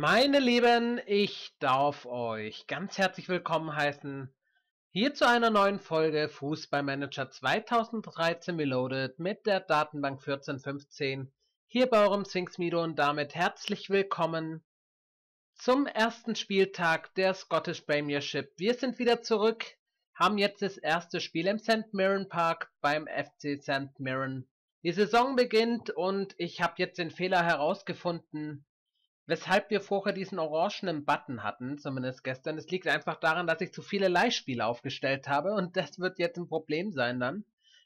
Meine Lieben, ich darf euch ganz herzlich willkommen heißen, hier zu einer neuen Folge Fußball Manager 2013 Reloaded mit der Datenbank 1415, hier bei eurem Sphinx-Mido und damit herzlich willkommen zum ersten Spieltag der Scottish Premiership. Wir sind wieder zurück, haben jetzt das erste Spiel im St. Mirren Park beim FC St. Mirren. Die Saison beginnt und ich habe jetzt den Fehler herausgefunden, weshalb wir vorher diesen orangenen Button hatten, zumindest gestern. Es liegt einfach daran, dass ich zu viele Leihspiele aufgestellt habe und das wird jetzt ein Problem sein dann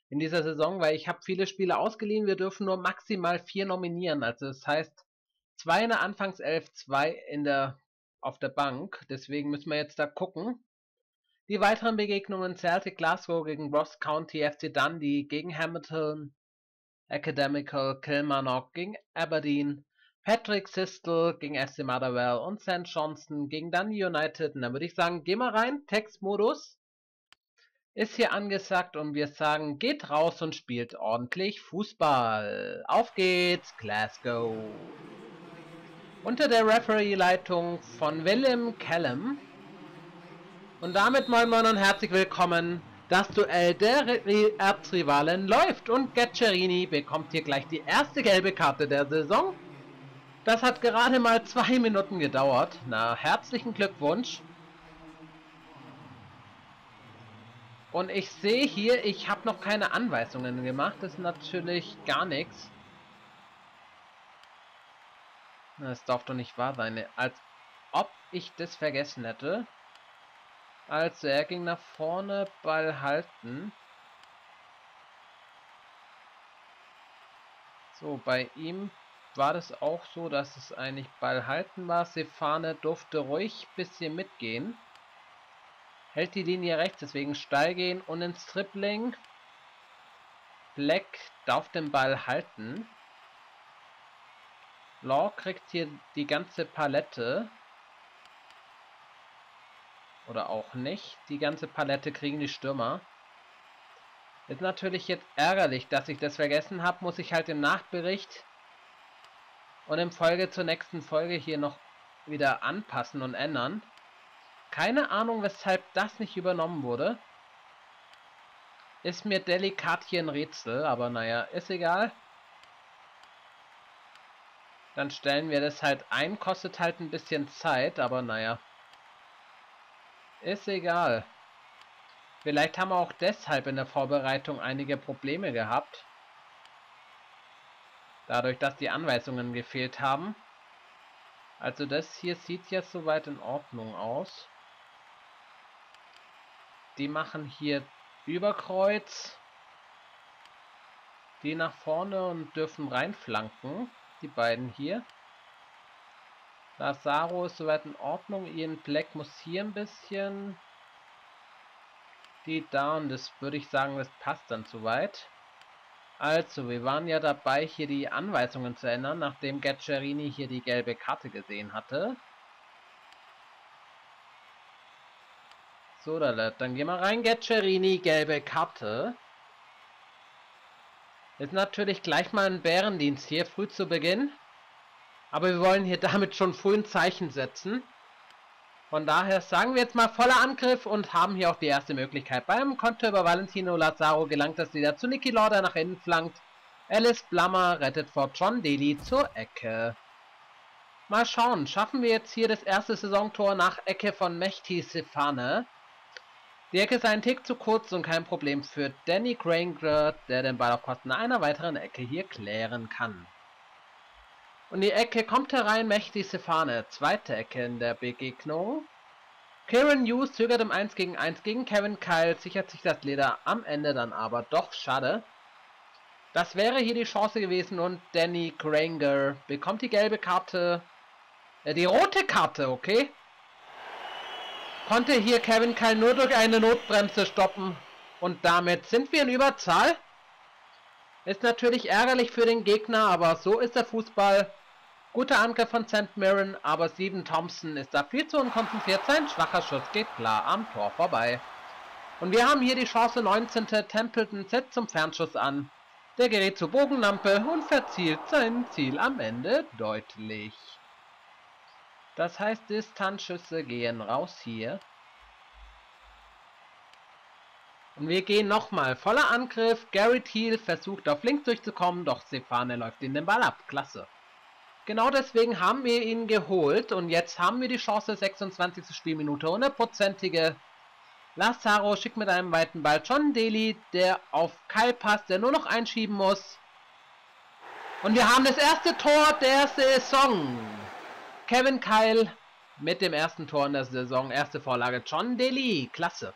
in dieser Saison, weil ich habe viele Spiele ausgeliehen, wir dürfen nur maximal 4 nominieren, also das heißt 2 in der Anfangself, 2 auf der Bank, deswegen müssen wir jetzt da gucken. Die weiteren Begegnungen: Celtic Glasgow gegen Ross County, FC Dundee gegen Hamilton Academical, Kilmarnock gegen Aberdeen, Patrick Sistel gegen SC Motherwell und St. Johnson gegen Dundee United. Und dann würde ich sagen, geh mal rein, Textmodus ist hier angesagt und wir sagen, geht raus und spielt ordentlich Fußball. Auf geht's, Glasgow. Unter der Referee-Leitung von Willem Callum. Und damit moin moin und herzlich willkommen. Das Duell der Erzrivalen läuft und Gaccerini bekommt hier gleich die erste gelbe Karte der Saison. Das hat gerade mal 2 Minuten gedauert. Na, herzlichen Glückwunsch. Und ich sehe hier, ich habe noch keine Anweisungen gemacht. Das ist natürlich gar nichts. Das darf doch nicht wahr sein. Als ob ich das vergessen hätte. Also, er ging nach vorne, Ball halten. So, bei ihm war das auch so, dass es eigentlich Ball halten war. Seffane durfte ruhig ein bisschen mitgehen. Hält die Linie rechts, deswegen steil gehen und ins Tripling. Black darf den Ball halten. Law kriegt hier die ganze Palette. Oder auch nicht. Die ganze Palette kriegen die Stürmer. Ist natürlich jetzt ärgerlich, dass ich das vergessen habe. Muss ich halt im Nachbericht und im Folge zur nächsten Folge hier noch wieder anpassen und ändern. Keine Ahnung, weshalb das nicht übernommen wurde. Ist mir delikat hier ein Rätsel, aber naja, ist egal. Dann stellen wir das halt ein, kostet halt ein bisschen Zeit, aber naja. Ist egal. Vielleicht haben wir auch deshalb in der Vorbereitung einige Probleme gehabt. Dadurch, dass die Anweisungen gefehlt haben. Also das hier sieht jetzt soweit in Ordnung aus. Die machen hier Überkreuz. Die nach vorne und dürfen reinflanken. Die beiden hier. Lazaro ist soweit in Ordnung. Ian Black muss hier ein bisschen. Die da, und das würde ich sagen, das passt dann soweit. Also, wir waren ja dabei, hier die Anweisungen zu ändern, nachdem Gaccerini hier die gelbe Karte gesehen hatte. So, dann gehen wir rein, Gaccerini, gelbe Karte. Ist natürlich gleich mal ein Bärendienst hier, früh zu Beginn. Aber wir wollen hier damit schon früh ein Zeichen setzen. Von daher sagen wir jetzt mal voller Angriff und haben hier auch die erste Möglichkeit. Beim Konter über Valentino Lazaro gelangt das wieder zu Nicky Law, der nach innen flankt. Alice Blammer rettet vor John Daly zur Ecke. Mal schauen, schaffen wir jetzt hier das erste Saisontor nach Ecke von Mehdi Seffane. Die Ecke ist einen Tick zu kurz und kein Problem für Danny Grainger, der den Ball auf Kosten einer weiteren Ecke hier klären kann. Und die Ecke kommt herein, Mehdi Seffane, zweite Ecke in der Begegnung. Kieran Hughes zögert im 1 gegen 1 gegen Kevin Kyle, sichert sich das Leder, am Ende dann aber doch, schade. Das wäre hier die Chance gewesen und Danny Grainger bekommt die gelbe Karte, die rote Karte, okay. Konnte hier Kevin Kyle nur durch eine Notbremse stoppen und damit sind wir in Überzahl. Ist natürlich ärgerlich für den Gegner, aber so ist der Fußball. Guter Angriff von St. Mirren, aber Steven Thompson ist da viel zu unkonzentriert. Sein schwacher Schuss geht klar am Tor vorbei. Und wir haben hier die Chance, 19. Templeton setzt zum Fernschuss an. Der gerät zur Bogenlampe und verzielt sein Ziel am Ende deutlich. Das heißt, Distanzschüsse gehen raus hier. Und wir gehen nochmal. Voller Angriff. Gary Teal versucht auf links durchzukommen, doch Seffane läuft in den Ball ab. Klasse. Genau deswegen haben wir ihn geholt und jetzt haben wir die Chance, 26. Spielminute, 100%ige. Lazaro schickt mit einem weiten Ball John Daly, der auf Kyle passt, der nur noch einschieben muss. Und wir haben das erste Tor der Saison. Kevin Kyle mit dem ersten Tor in der Saison, erste Vorlage John Daly, klasse.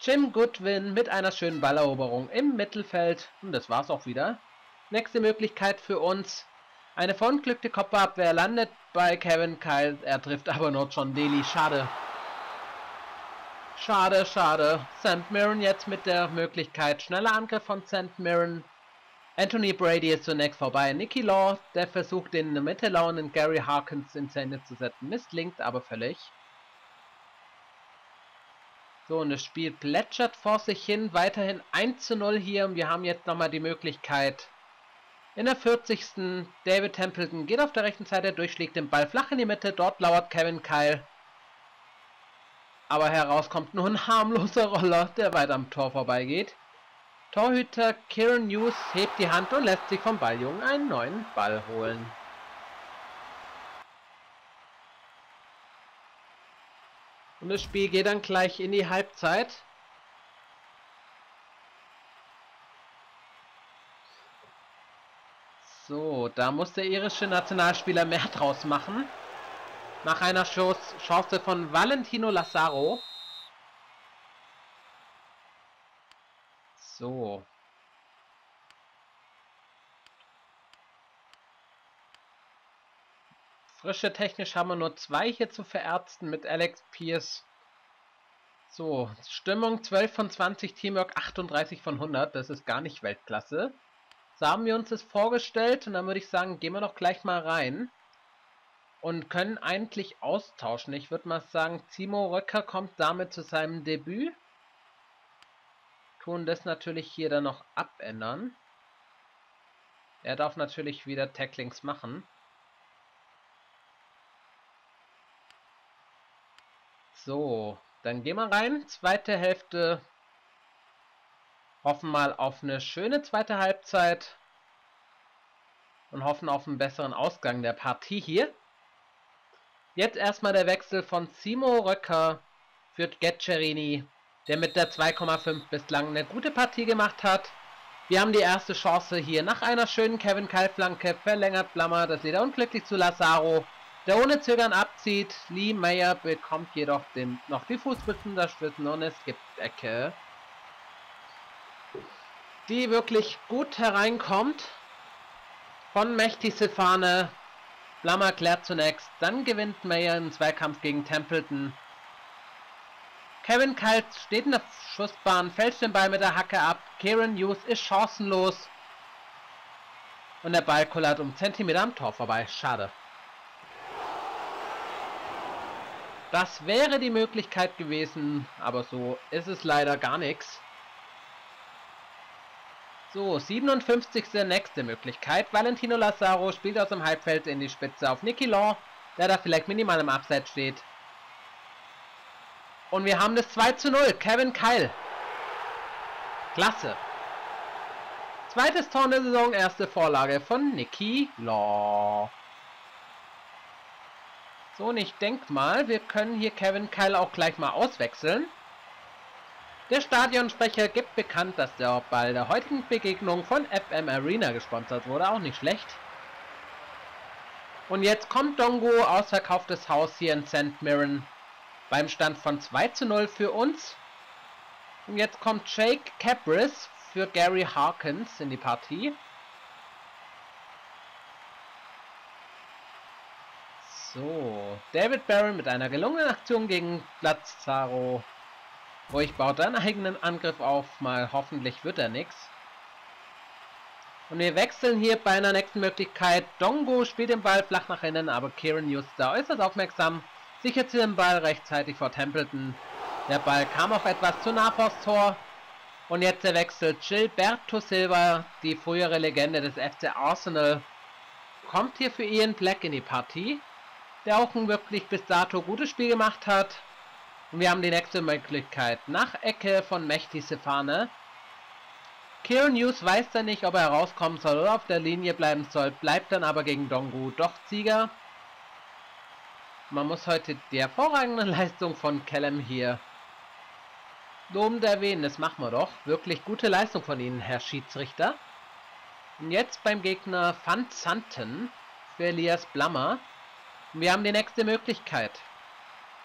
Jim Goodwin mit einer schönen Balleroberung im Mittelfeld. Und das war's auch wieder. Nächste Möglichkeit für uns. Eine verunglückte Kopfabwehr landet bei Kevin Kyle. Er trifft aber nur John Daly. Schade. Schade, schade. St. Mirren jetzt mit der Möglichkeit. Schneller Angriff von St. Mirren. Anthony Brady ist zunächst vorbei. Nicky Law, der versucht, den in der Mitte lauernden Gary Harkins ins Ende zu setzen. Misslingt aber völlig. So, und das Spiel plätschert vor sich hin, weiterhin 1:0 hier und wir haben jetzt nochmal die Möglichkeit. In der 40. David Templeton geht auf der rechten Seite durch, schlägt den Ball flach in die Mitte, dort lauert Kevin Kyle. Aber heraus kommt nur ein harmloser Roller, der weit am Tor vorbeigeht. Torhüter Kieran Hughes hebt die Hand und lässt sich vom Balljungen einen neuen Ball holen. Und das Spiel geht dann gleich in die Halbzeit. So, da muss der irische Nationalspieler mehr draus machen. Nach einer Chance von Valentino Lazaro. So. Frische technisch haben wir nur 2 hier zu verärzten mit Alex Pearce. So, Stimmung 12 von 20, Teamwork 38 von 100. Das ist gar nicht Weltklasse. So haben wir uns das vorgestellt und dann würde ich sagen, gehen wir doch gleich mal rein. Und können eigentlich austauschen. Ich würde mal sagen, Timo Röcker kommt damit zu seinem Debüt. Tun das natürlich hier dann noch abändern. Er darf natürlich wieder Tacklings machen. So, dann gehen wir rein. Zweite Hälfte. Hoffen mal auf eine schöne zweite Halbzeit. Und hoffen auf einen besseren Ausgang der Partie hier. Jetzt erstmal der Wechsel von Timo Röcker für Gaccerini, der mit der 2,5 bislang eine gute Partie gemacht hat. Wir haben die erste Chance hier nach einer schönen Kevin Kyle-Flanke. Verlängert Blammer das Leder unglücklich zu Lazaro, der ohne Zögern abzieht. Lee Meyer bekommt jedoch noch die Fußspitzen, das Schwitzen und es gibt Ecke, die wirklich gut hereinkommt von Mehdi Seffane. Blammer klärt zunächst, dann gewinnt Meyer im Zweikampf gegen Templeton. Kevin Kyle steht in der Schussbahn, fälscht den Ball mit der Hacke ab. Kieran Hughes ist chancenlos und der Ball kullert um Zentimeter am Tor vorbei. Schade. Das wäre die Möglichkeit gewesen, aber so ist es leider gar nichts. So, 57. nächste Möglichkeit. Valentino Lazaro spielt aus dem Halbfeld in die Spitze auf Nicky Law, der da vielleicht minimal im Abseits steht. Und wir haben das 2:0. Kevin Kyle. Klasse. Zweites Tor in der Saison, erste Vorlage von Nicky Law. So, und ich denke mal, wir können hier Kevin Kyle auch gleich mal auswechseln. Der Stadionsprecher gibt bekannt, dass der Ball der heutigen Begegnung von FM Arena gesponsert wurde. Auch nicht schlecht. Und jetzt kommt Dongou, ausverkauftes Haus hier in St. Mirren. Beim Stand von 2:0 für uns. Und jetzt kommt Jake Cabris für Gary Harkins in die Partie. So, David Barron mit einer gelungenen Aktion gegen Lazaro. Ruhig baut seinen eigenen Angriff auf, mal hoffentlich wird er nichts. Und wir wechseln hier bei einer nächsten Möglichkeit. Dongou spielt den Ball flach nach innen, aber Kieran Hughes da äußerst aufmerksam. Sichert sie den Ball rechtzeitig vor Templeton. Der Ball kam auch etwas zu nah vors Tor. Und jetzt der Wechsel. Gilberto Silva, die frühere Legende des FC Arsenal, kommt hier für Ian Black in die Partie. der auch ein wirklich bis dato gutes Spiel gemacht hat. Und wir haben die nächste Möglichkeit nach Ecke von Mehdi Seffane. Kieran Hughes weiß dann nicht, ob er rauskommen soll oder auf der Linie bleiben soll, bleibt dann aber gegen Dongou doch Sieger. Man muss heute die hervorragende Leistung von Callum hier lobend erwähnen, das machen wir doch. Wirklich gute Leistung von Ihnen, Herr Schiedsrichter. Und jetzt beim Gegner Van Zanten für Elias Blammer. Und wir haben die nächste Möglichkeit.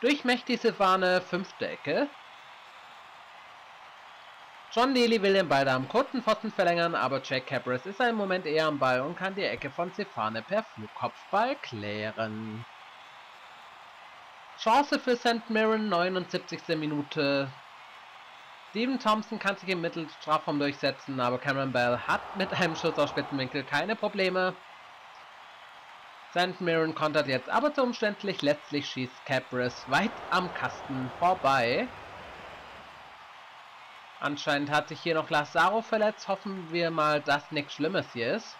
Durch Mehdi Seffane, fünfte Ecke. John Daly will den Ball da am kurzen Pfosten verlängern, aber Jack Cabras ist im Moment eher am Ball und kann die Ecke von Seffane per Flugkopfball klären. Chance für St. Mirren, 79. Minute. Steven Thompson kann sich im Mittelstrafraum durchsetzen, aber Cameron Bell hat mit einem Schuss aus Spitzenwinkel keine Probleme. St. Mirren kontert jetzt aber zu umständlich, letztlich schießt Cabras weit am Kasten vorbei. Anscheinend hat sich hier noch Lazaro verletzt, hoffen wir mal, dass nichts Schlimmes hier ist.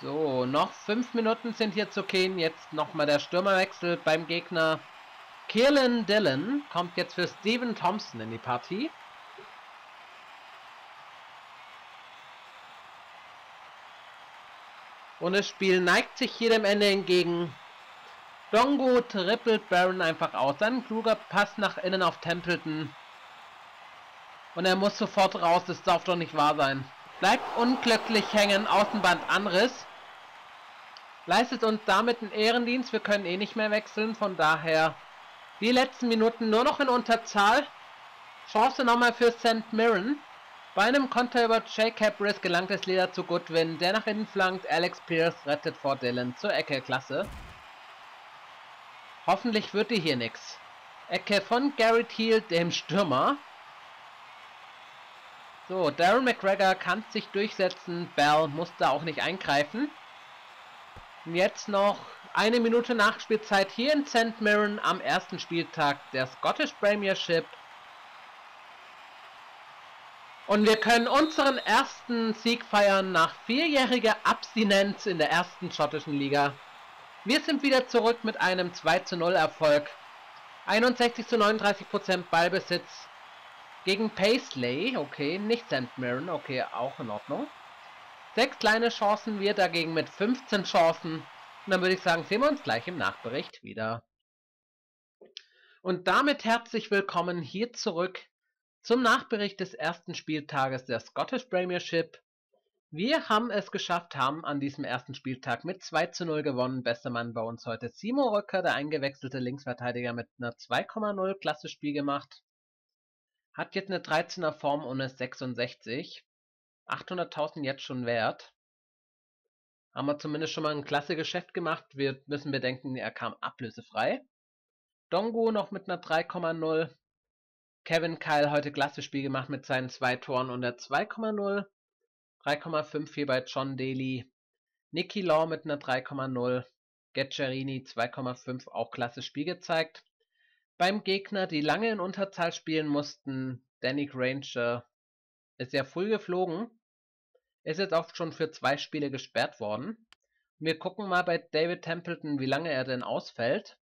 So, noch 5 Minuten sind hier zu gehen, jetzt nochmal der Stürmerwechsel beim Gegner. Kieran Dillon kommt jetzt für Steven Thompson in die Partie. Und das Spiel neigt sich hier dem Ende entgegen. Dongou trippelt Barron einfach aus. Dann kluger Pass nach innen auf Templeton. Und er muss sofort raus, das darf doch nicht wahr sein. Bleibt unglücklich hängen, Außenbandanriss. Leistet uns damit einen Ehrendienst, wir können eh nicht mehr wechseln, von daher die letzten Minuten nur noch in Unterzahl. Chance nochmal für St. Mirren. Bei einem Konter über Jake Cabris gelangt es Leder zu Goodwin, der nach innen flankt, Alex Pearce rettet vor Dillon zur Ecke, klasse. Hoffentlich wird die hier nichts. Ecke von Garrett Hill, dem Stürmer. So, Darren McGregor kann sich durchsetzen, Bell muss da auch nicht eingreifen. Und jetzt noch eine Minute Nachspielzeit hier in St. Mirren am ersten Spieltag der Scottish Premiership. Und wir können unseren ersten Sieg feiern nach vierjähriger Abstinenz in der ersten schottischen Liga. Wir sind wieder zurück mit einem 2:0 Erfolg. 61:39% Ballbesitz gegen Paisley. Okay, nicht St. Mirren. Okay, auch in Ordnung. 6 kleine Chancen, wir dagegen mit 15 Chancen. Und dann würde ich sagen, sehen wir uns gleich im Nachbericht wieder. Und damit herzlich willkommen hier zurück zum Nachbericht des ersten Spieltages der Scottish Premiership. Wir haben es geschafft, haben an diesem ersten Spieltag mit 2:0 gewonnen. Bester Mann bei uns heute Timo Röcker, der eingewechselte Linksverteidiger mit einer 2,0, klasse Spiel gemacht. Hat jetzt eine 13er Form und ist 66. 800.000 jetzt schon wert. Haben wir zumindest schon mal ein klasse Geschäft gemacht. Wir müssen bedenken, er kam ablösefrei. Dongou noch mit einer 3,0. Kevin Kyle heute klasse Spiel gemacht mit seinen 2 Toren und der 2,0. 3,5 hier bei John Daly. Nicky Law mit einer 3,0. Gaccerini 2,5, auch klasse Spiel gezeigt. Beim Gegner, die lange in Unterzahl spielen mussten, Danny Grainger ist sehr früh geflogen. Ist jetzt auch schon für 2 Spiele gesperrt worden. Wir gucken mal bei David Templeton, wie lange er denn ausfällt.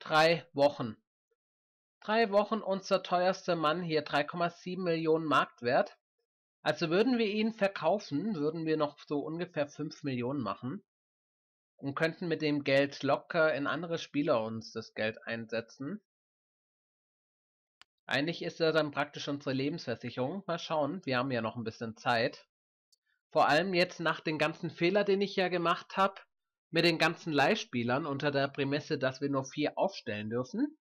3 Wochen. 3 Wochen unser teuerster Mann hier, 3,7 Millionen Marktwert. Also würden wir ihn verkaufen, würden wir noch so ungefähr 5 Millionen machen und könnten mit dem Geld locker in andere Spieler uns das Geld einsetzen. Eigentlich ist er dann praktisch unsere Lebensversicherung. Mal schauen, wir haben ja noch ein bisschen Zeit. Vor allem jetzt nach den ganzen Fehlern, den ich ja gemacht habe, mit den ganzen Leihspielern unter der Prämisse, dass wir nur 4 aufstellen dürfen.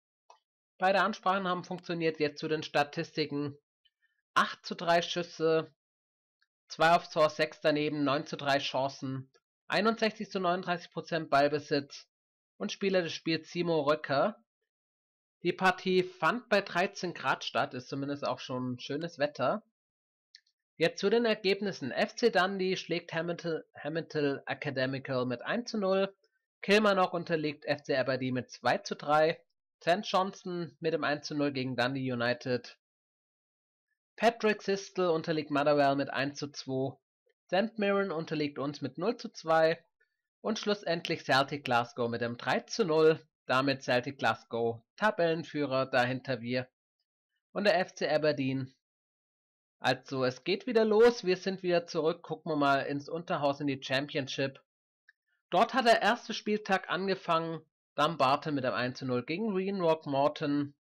Beide Ansprachen haben funktioniert. Jetzt zu den Statistiken. 8:3 Schüsse, 2 aufs Tor, 6 daneben, 9:3 Chancen, 61:39% Ballbesitz und Spieler des Spiels Timo Röcker. Die Partie fand bei 13 Grad statt, ist zumindest auch schon schönes Wetter. Jetzt zu den Ergebnissen. FC Dundee schlägt Hamilton Academical mit 1:0, Kilmarnock unterliegt FC Aberdeen mit 2:3. St. Johnson mit dem 1:0 gegen Dundee United. Patrick Sistel unterliegt Motherwell mit 1:2. St. Mirren unterliegt uns mit 0:2 und schlussendlich Celtic Glasgow mit einem 3:0. Damit Celtic Glasgow Tabellenführer, dahinter wir und der FC Aberdeen. Also es geht wieder los, wir sind wieder zurück, gucken wir mal ins Unterhaus in die Championship. Dort hat der erste Spieltag angefangen, Dumbarton mit einem 1:0 gegen Rockmorton.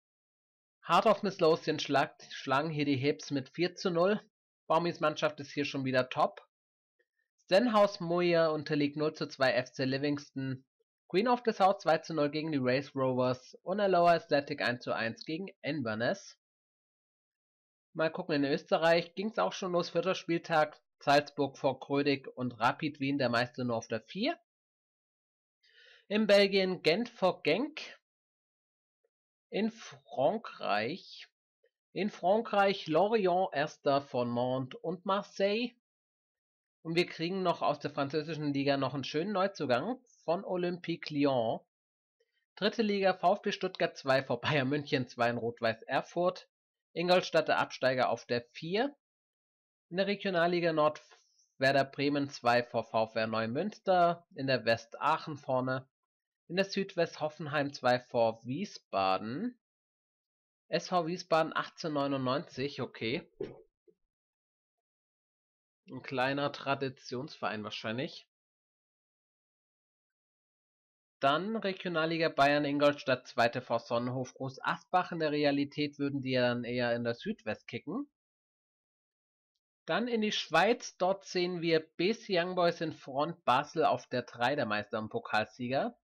Heart of Midlothian schlagen hier die Hibs mit 4:0. Baumis Mannschaft ist hier schon wieder top. Stenhouse Muir unterliegt 0:2 FC Livingston. Queen of the South 2:0 gegen die Race Rovers und Alloa Athletic 1:1 gegen Inverness. Mal gucken, in Österreich ging es auch schon los, 4. Spieltag, Salzburg vor Grödig und Rapid Wien, der Meister nur auf der 4. In Belgien Gent vor Genk. In Frankreich Lorient, erster vor Nantes und Marseille. Und wir kriegen noch aus der französischen Liga noch einen schönen Neuzugang von Olympique Lyon. 3. Liga VfB Stuttgart 2 vor Bayern München 2 in Rot-Weiß Erfurt. Ingolstadt der Absteiger auf der 4. In der Regionalliga Nord Werder Bremen 2 vor VfR Neumünster. In der West Aachen vorne. In der Südwest Hoffenheim 2 vor Wiesbaden. SV Wiesbaden 1899, okay. Ein kleiner Traditionsverein wahrscheinlich. Dann Regionalliga Bayern Ingolstadt, 2. vor Sonnenhof Groß Asbach. In der Realität würden die ja dann eher in der Südwest kicken. Dann in die Schweiz, dort sehen wir BC Young Boys in Front Basel auf der 3, der Meister und Pokalsieger.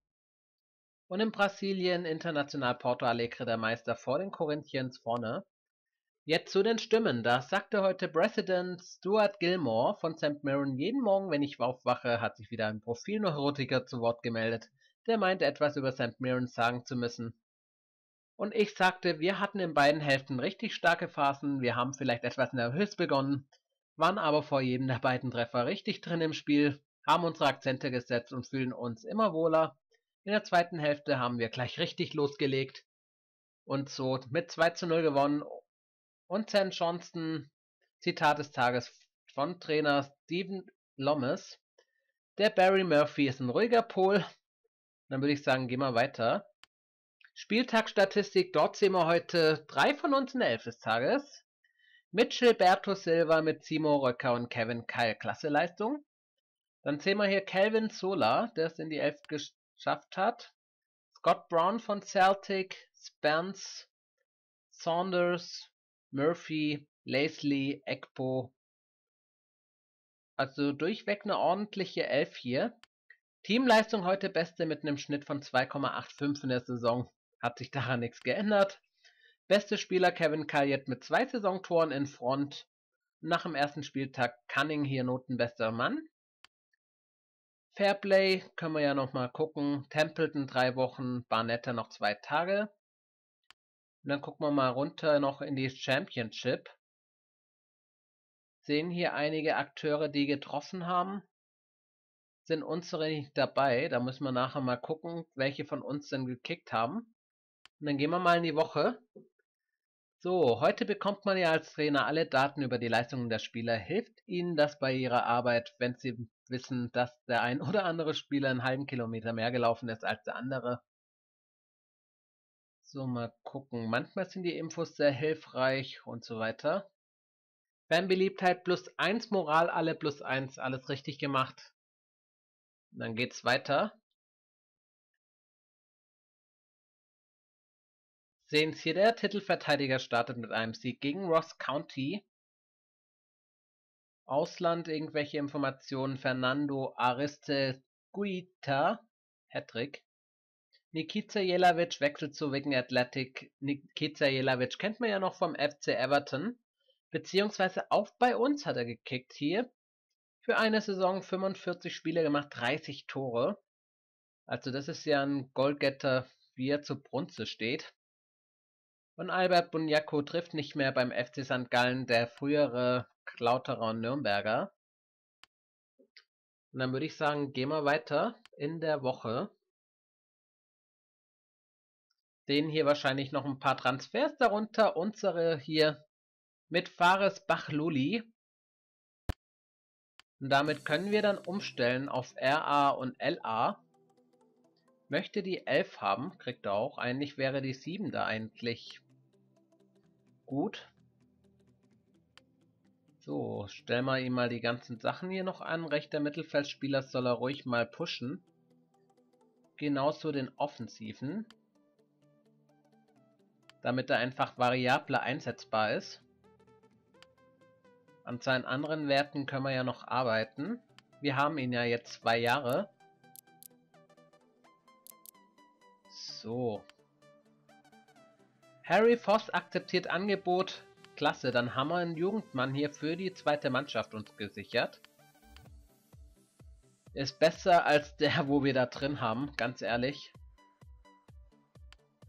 Und in Brasilien International Porto Alegre, der Meister vor den Corinthians vorne. Jetzt zu den Stimmen. Da sagte heute Präsident Stuart Gilmore von St. Mirren, jeden Morgen, wenn ich aufwache, hat sich wieder ein Profilneurotiker zu Wort gemeldet, der meinte, etwas über St. Mirren sagen zu müssen. Und ich sagte, wir hatten in beiden Hälften richtig starke Phasen, wir haben vielleicht etwas nervös begonnen, waren aber vor jedem der beiden Treffer richtig drin im Spiel, haben unsere Akzente gesetzt und fühlen uns immer wohler. In der zweiten Hälfte haben wir gleich richtig losgelegt und so mit 2:0 gewonnen. Und St. Johnson, Zitat des Tages von Trainer Steven Thompson, der Barry Murphy ist ein ruhiger Pol. Dann würde ich sagen, gehen wir weiter. Spieltagsstatistik, dort sehen wir heute 3 von uns in der 11 des Tages. Mit Gilberto Silva, mit Timo Röcker und Kevin Kyle, klasse Leistung. Dann sehen wir hier Calvin Sola, der es in die 11 geschafft hat. Scott Brown von Celtic, Spence, Saunders, Murphy, Leslie, Ekpo. Also durchweg eine ordentliche 11 hier. Teamleistung heute beste mit einem Schnitt von 2,85 in der Saison. Hat sich daran nichts geändert. Beste Spieler Kevin Kyle mit 2 Saisontoren in Front. Nach dem ersten Spieltag Cunning hier notenbester Mann. Fairplay können wir ja nochmal gucken. Templeton 3 Wochen, Barnetta noch 2 Tage. Und dann gucken wir mal runter noch in die Championship. Sehen hier einige Akteure, die getroffen haben. Sind unsere nicht dabei. Da müssen wir nachher mal gucken, welche von uns denn gekickt haben. Und dann gehen wir mal in die Woche. So, heute bekommt man ja als Trainer alle Daten über die Leistungen der Spieler. Hilft ihnen das bei ihrer Arbeit, wenn sie wissen, dass der ein oder andere Spieler einen halben Kilometer mehr gelaufen ist als der andere? So, mal gucken. Manchmal sind die Infos sehr hilfreich und so weiter. Fanbeliebtheit +1, Moral alle +1, alles richtig gemacht. Und dann geht's weiter. Sehen's hier, der Titelverteidiger startet mit einem Sieg gegen Ross County. Ausland, irgendwelche Informationen. Fernando Aristeguieta, Hattrick. Nikica Jelavic wechselt zu Wigan Athletic. Nikica Jelavic kennt man ja noch vom FC Everton. Beziehungsweise auch bei uns hat er gekickt hier. Für eine Saison 45 Spiele gemacht, 30 Tore. Also das ist ja ein Goalgetter, wie er zu Brunze steht. Und Albert Bunyako trifft nicht mehr beim FC St. Gallen, der frühere Klauterer und Nürnberger. Und dann würde ich sagen, gehen wir weiter in der Woche. Sehen hier wahrscheinlich noch ein paar Transfers, darunter unsere hier mit Fares Bahlouli. Und damit können wir dann umstellen auf RA und LA. Möchte die 11 haben, kriegt er auch. Eigentlich wäre die 7 da eigentlich gut. So, stellen wir ihm mal die ganzen Sachen hier noch an. Rechter Mittelfeldspieler soll er ruhig mal pushen. Genauso den Offensiven. Damit er einfach variabler einsetzbar ist. An seinen anderen Werten können wir ja noch arbeiten. Wir haben ihn ja jetzt 2 Jahre. So. Harry Voss akzeptiert Angebot. Klasse, dann haben wir einen Jugendmann hier für die zweite Mannschaft uns gesichert. Ist besser als der, wo wir da drin haben, ganz ehrlich.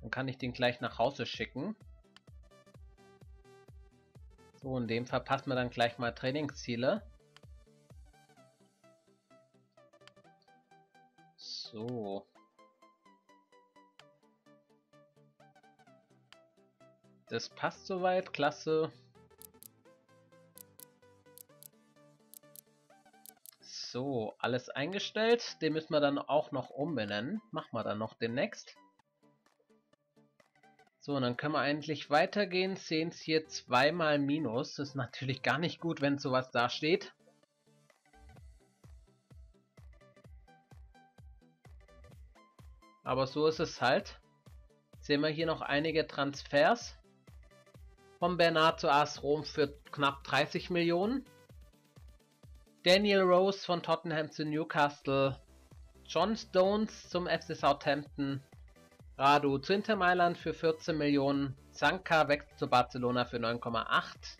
Dann kann ich den gleich nach Hause schicken. So, in dem verpassen wir dann gleich mal Trainingsziele. So. Das passt soweit, klasse. So, alles eingestellt. Den müssen wir dann auch noch umbenennen. Machen wir dann noch demnächst. So, und dann können wir eigentlich weitergehen. Sehen es hier 2 mal minus. Das ist natürlich gar nicht gut, wenn sowas da steht. Aber so ist es halt. Jetzt sehen wir hier noch einige Transfers. Von Bernard zu AS Rom für knapp 30 Millionen. Daniel Rose von Tottenham zu Newcastle. John Stones zum FC Southampton. Radu zu Inter Mailand für 14 Millionen, Zanka wechselt zu Barcelona für 9,8.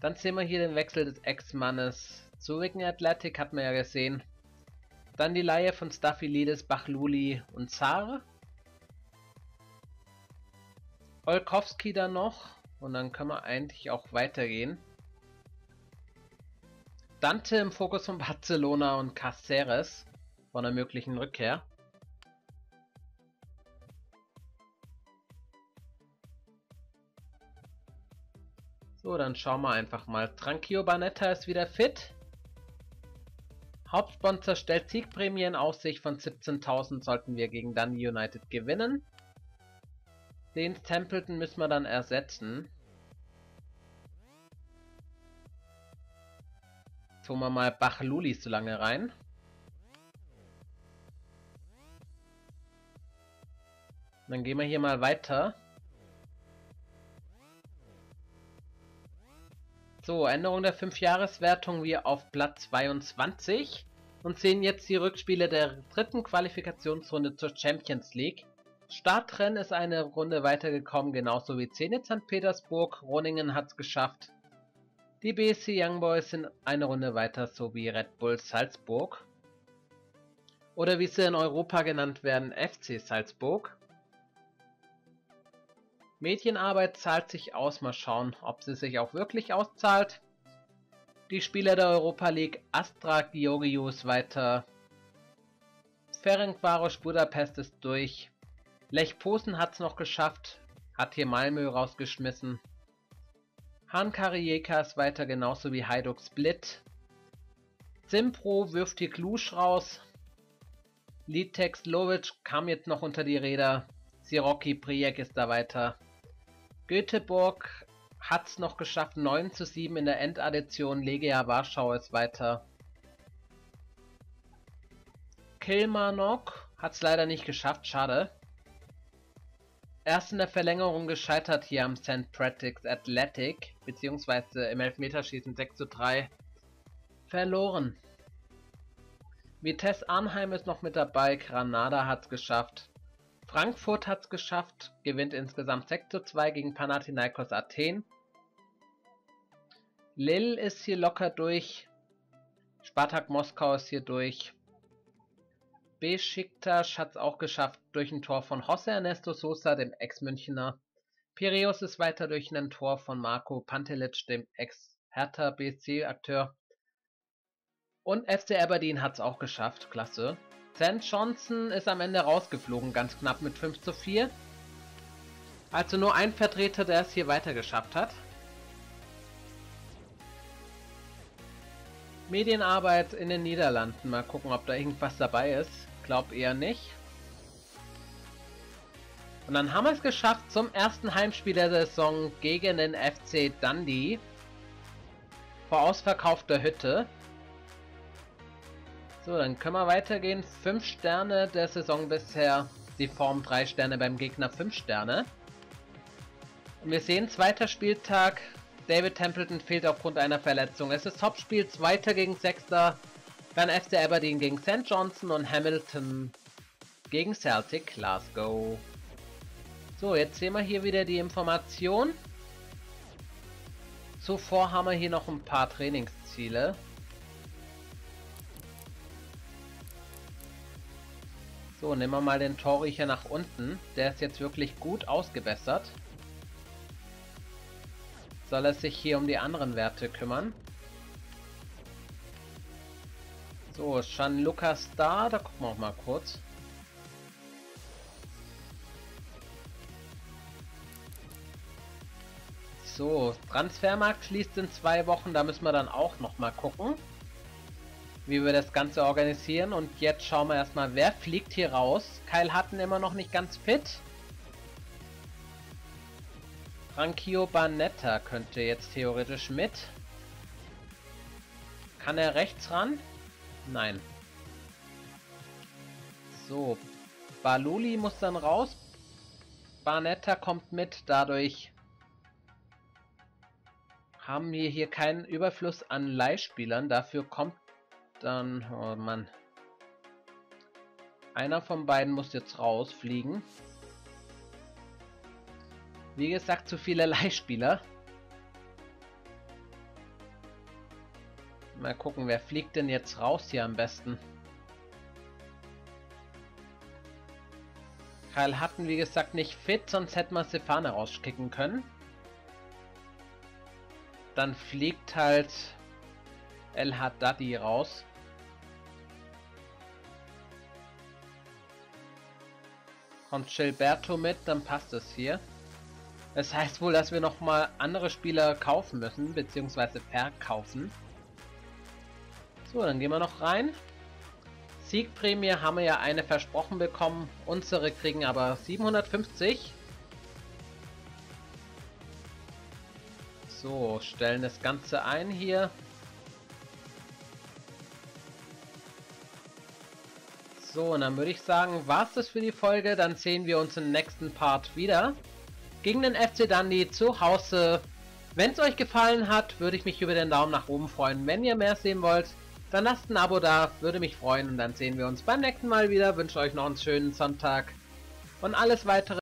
Dann sehen wir hier den Wechsel des Ex-Mannes zu Wigan Athletic, hat man ja gesehen. Dann die Leihe von Stafylides, Bahlouli und Zar. Olkowski dann noch und dann können wir eigentlich auch weitergehen. Dante im Fokus von Barcelona und Cáceres von einer möglichen Rückkehr. So, dann schauen wir einfach mal. Tranquillo Barnetta ist wieder fit. Hauptsponsor stellt Siegprämien auf sich von 17.000 sollten wir gegen Dundee United gewinnen. Den Templeton müssen wir dann ersetzen. Tun wir mal Bahlouli so lange rein. Dann gehen wir hier mal weiter. So, Änderung der 5-Jahres-Wertung, wir auf Platz 22 und sehen jetzt die Rückspiele der dritten Qualifikationsrunde zur Champions League. Startrennen ist eine Runde weitergekommen, genauso wie Zenit St. Petersburg, Groningen hat es geschafft. Die BSC Young Boys sind eine Runde weiter, so wie Red Bull Salzburg. Oder wie sie in Europa genannt werden, FC Salzburg. Medienarbeit zahlt sich aus, mal schauen, ob sie sich auch wirklich auszahlt. Die Spieler der Europa League, Astra Georgiou ist weiter. Ferencváros Budapest ist durch. Lech Posen hat es noch geschafft, hat hier Malmö rausgeschmissen. Han Karijeka ist weiter, genauso wie Hajduk Split. Zimpro wirft hier Cluj raus. Litex Lovic kam jetzt noch unter die Räder. Sirocki Prijek ist da weiter. Göteborg hat es noch geschafft, 9:7 in der Endaddition. Legia Warschau ist weiter. Kilmarnock hat es leider nicht geschafft, schade. Erst in der Verlängerung gescheitert hier am St. Patrick's Athletic, beziehungsweise im Elfmeterschießen 6:3 verloren. Vitesse Arnheim ist noch mit dabei, Granada hat es geschafft. Frankfurt hat es geschafft, gewinnt insgesamt 6:2 gegen Panathinaikos Athen. Lille ist hier locker durch. Spartak Moskau ist hier durch. Besiktas hat es auch geschafft durch ein Tor von José Ernesto Sosa, dem Ex-Münchner. Piräus ist weiter durch ein Tor von Marco Pantelic, dem Ex-Hertha BSC-Akteur. Und FC Aberdeen hat es auch geschafft, klasse. St. Johnson ist am Ende rausgeflogen, ganz knapp mit 5:4. Also nur ein Vertreter, der es hier weiter geschafft hat. Medienarbeit in den Niederlanden. Mal gucken, ob da irgendwas dabei ist. Glaub eher nicht. Und dann haben wir es geschafft zum ersten Heimspiel der Saison gegen den FC Dundee. Vor ausverkaufter Hütte. So, dann können wir weitergehen. 5 Sterne der Saison bisher. Die Form 3 Sterne, beim Gegner 5 Sterne. Und wir sehen, zweiter Spieltag. David Templeton fehlt aufgrund einer Verletzung. Es ist Topspiel, 2. gegen 6. Dann FC Aberdeen gegen St. Johnson und Hamilton gegen Celtic Glasgow. So, jetzt sehen wir hier wieder die Information. Zuvor haben wir hier noch ein paar Trainingsziele. So, nehmen wir mal den Torriecher nach unten. Der ist jetzt wirklich gut ausgebessert. Soll er sich hier um die anderen Werte kümmern? So, ist schon Lukas da. Da gucken wir auch mal kurz. So, Transfermarkt schließt in 2 Wochen. Da müssen wir dann auch nochmal gucken, wie wir das Ganze organisieren. Und jetzt schauen wir erstmal, wer fliegt hier raus. Kyle Hutton immer noch nicht ganz fit. Tranquillo Barnetta könnte jetzt theoretisch mit. Kann er rechts ran? Nein. So, Bahlouli muss dann raus. Barnetta kommt mit, dadurch haben wir hier keinen Überfluss an Leihspielern. Dafür kommt dann, oh Mann, einer von beiden muss jetzt rausfliegen. Wie gesagt, zu viele Leihspieler. Mal gucken, wer fliegt denn jetzt raus hier am besten? Kyle Hutton, wie gesagt, nicht fit, sonst hätten wir Seffane rauskicken können. Dann fliegt halt El Haddadi raus. Kommt Gilberto mit, dann passt es hier. Das heißt wohl, dass wir nochmal andere Spieler kaufen müssen, beziehungsweise verkaufen. So, dann gehen wir noch rein. Siegprämie haben wir ja eine versprochen bekommen. Unsere kriegen aber 750. So, stellen das Ganze ein hier. So, und dann würde ich sagen, war es das für die Folge. Dann sehen wir uns im nächsten Part wieder. Gegen den FC Dundee zu Hause. Wenn es euch gefallen hat, würde ich mich über den Daumen nach oben freuen. Wenn ihr mehr sehen wollt, dann lasst ein Abo da, würde mich freuen. Und dann sehen wir uns beim nächsten Mal wieder. Wünsche euch noch einen schönen Sonntag und alles weitere.